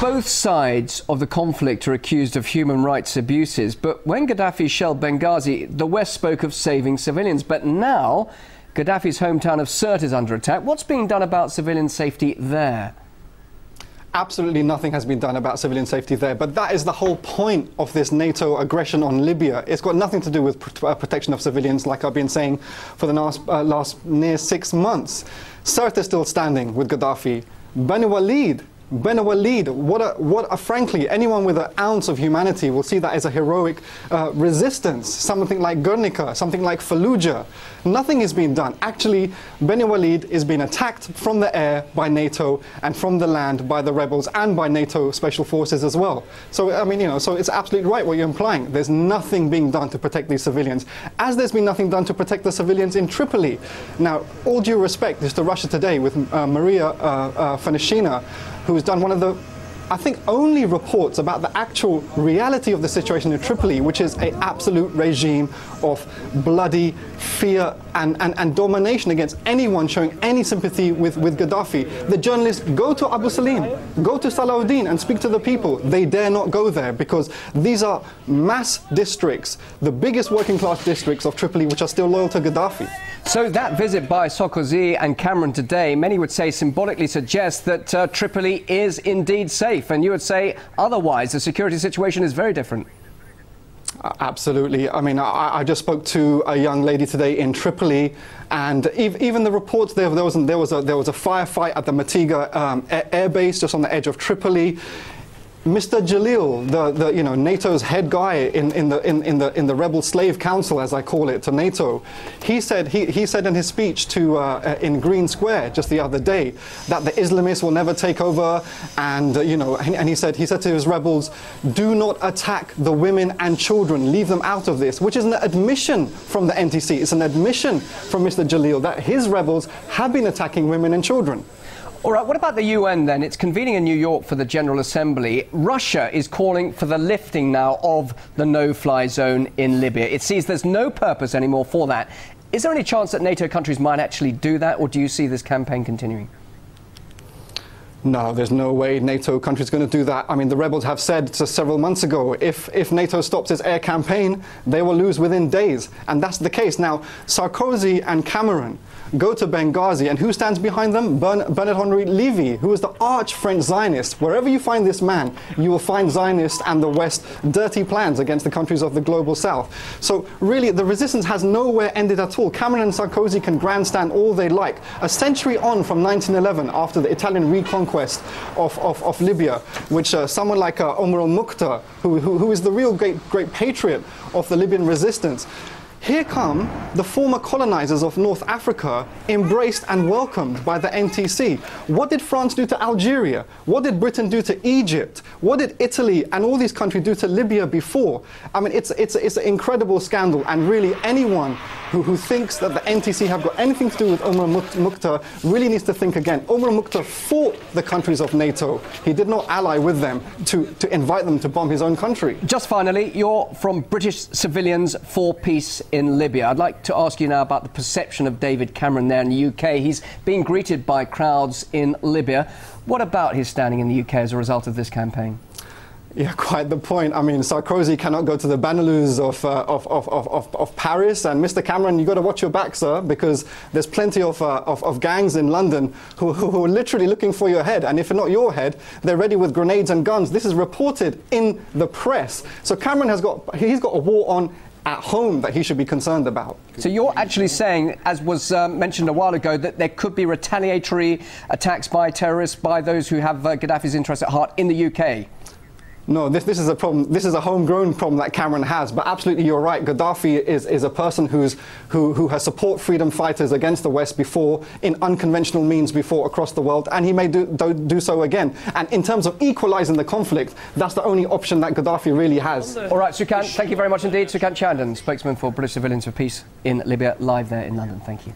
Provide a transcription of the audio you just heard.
Both sides of the conflict are accused of human rights abuses, but when Gaddafi shelled Benghazi, the West spoke of saving civilians. But now, Gaddafi's hometown of Sirte is under attack. What's being done about civilian safety there? Absolutely nothing has been done about civilian safety there, but that is the whole point of this NATO aggression on Libya. It's got nothing to do with protection of civilians, like I've been saying for the last near 6 months. Sirte is still standing with Gaddafi. Bani Walid, frankly, anyone with an ounce of humanity will see that as a heroic resistance. Something like Guernica, something like Fallujah. Nothing is being done. Actually, Bani Walid is being attacked from the air by NATO and from the land by the rebels and by NATO special forces as well. So, I mean, you know, so it's absolutely right what you're implying. There's nothing being done to protect these civilians, as there's been nothing done to protect the civilians in Tripoli. Now, all due respect is to Russia Today with Maria Fanishina, who has done one of the, I think, only reports about the actual reality of the situation in Tripoli, which is an absolute regime of bloody fear and domination against anyone showing any sympathy with Gaddafi. The journalists go to Abu Salim, go to Salahuddin and speak to the people. They dare not go there because these are mass districts, the biggest working class districts of Tripoli, which are still loyal to Gaddafi. So that visit by Sarkozy and Cameron today, many would say symbolically suggests that Tripoli is indeed safe, and you would say otherwise the security situation is very different. Absolutely. I mean, I just spoke to a young lady today in Tripoli, and even the reports there was a firefight at the Matiga airbase just on the edge of Tripoli. Mr. Jalil, the NATO's head guy in the rebel slave council, as I call it, to NATO, he said in his speech to in Green Square just the other day that the Islamists will never take over, and he said to his rebels, do not attack the women and children, leave them out of this, which is an admission from the NTC. It's an admission from Mr. Jalil that his rebels have been attacking women and children. All right, what about the UN then? It's convening in New York for the General Assembly. Russia is calling for the lifting now of the no-fly zone in Libya. It sees there's no purpose anymore for that. Is there any chance that NATO countries might actually do that, or do you see this campaign continuing? No, there's no way NATO countries going to do that. I mean, the rebels have said several months ago, if NATO stops its air campaign, they will lose within days. And that's the case. Now, Sarkozy and Cameron go to Benghazi, and who stands behind them? Bernard Henri Levy, who is the arch-French Zionist. Wherever you find this man, you will find Zionists and the West dirty plans against the countries of the global South. So really, the resistance has nowhere ended at all. Cameron and Sarkozy can grandstand all they like. A century on from 1911, after the Italian reconquest of Libya, which someone like Omar al-Mukhtar, who is the real great patriot of the Libyan resistance, here come the former colonizers of North Africa, embraced and welcomed by the NTC. What did France do to Algeria? What did Britain do to Egypt? What did Italy and all these countries do to Libya before? I mean, it's an incredible scandal, and really anyone who thinks that the NTC have got anything to do with Omar al-Mukhtar really needs to think again. Omar al-Mukhtar fought the countries of NATO. He did not ally with them to invite them to bomb his own country. Just finally, you're from British Civilians for Peace in Libya. I'd like to ask you now about the perception of David Cameron there in the UK. He's being greeted by crowds in Libya. What about his standing in the UK as a result of this campaign? Yeah, quite the point. I mean, Sarkozy cannot go to the Banlieues of Paris, and Mr. Cameron, you got to watch your back, sir, because there's plenty of gangs in London who are literally looking for your head, and if not your head, they're ready with grenades and guns. This is reported in the press. So Cameron he's got a war on at home that he should be concerned about. So you're actually saying, as was mentioned a while ago, that there could be retaliatory attacks by terrorists, by those who have Gaddafi's interests at heart in the UK? No, this is a problem. This is a homegrown problem that Cameron has. But absolutely, you're right. Gaddafi is a person who has support freedom fighters against the West before, in unconventional means before, across the world, and he may do so again. And in terms of equalizing the conflict, that's the only option that Gaddafi really has. All right, Sukhan, thank you very much indeed. Sukhan Chandan, spokesman for British Civilians for Peace in Libya, live there in London. Thank you.